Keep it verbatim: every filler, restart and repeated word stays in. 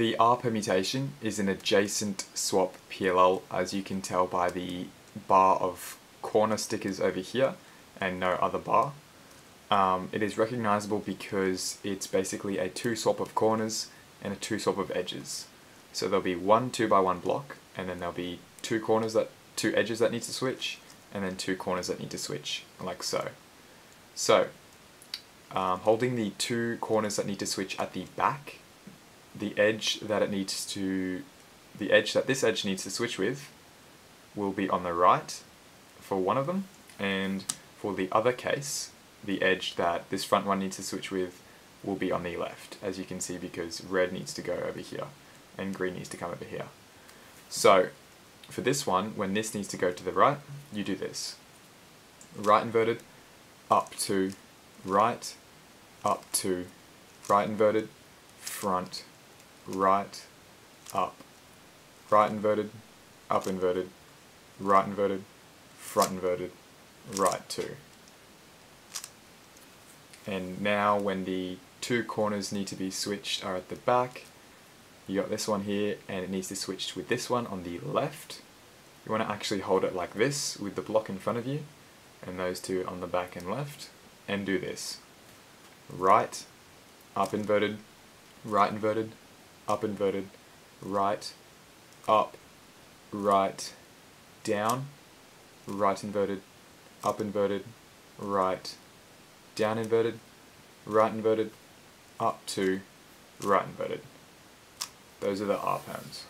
The R permutation is an adjacent swap P L L, as you can tell by the bar of corner stickers over here and no other bar. Um, it is recognizable because it's basically a two swap of corners and a two swap of edges. So there'll be one two by one block, and then there'll be two corners that two edges that need to switch, and then two corners that need to switch, like so. So um, holding the two corners that need to switch at the back, the edge that it needs to, the edge that this edge needs to switch with, will be on the right for one of them, and for the other case, the edge that this front one needs to switch with will be on the left, as you can see, because red needs to go over here and green needs to come over here. So for this one, when this needs to go to the right, you do this. Right inverted, up to right, up to right inverted, front, right, up, right inverted, up inverted, right inverted, front inverted, right two. And now when the two corners need to be switched are at the back, you got this one here and it needs to switch with this one on the left. You want to actually hold it like this with the block in front of you and those two on the back and left, and do this. Right, up inverted, right inverted, up inverted, right, up, right, down, right inverted, up inverted, right, down inverted, right inverted, up to, right inverted. Those are the R perms.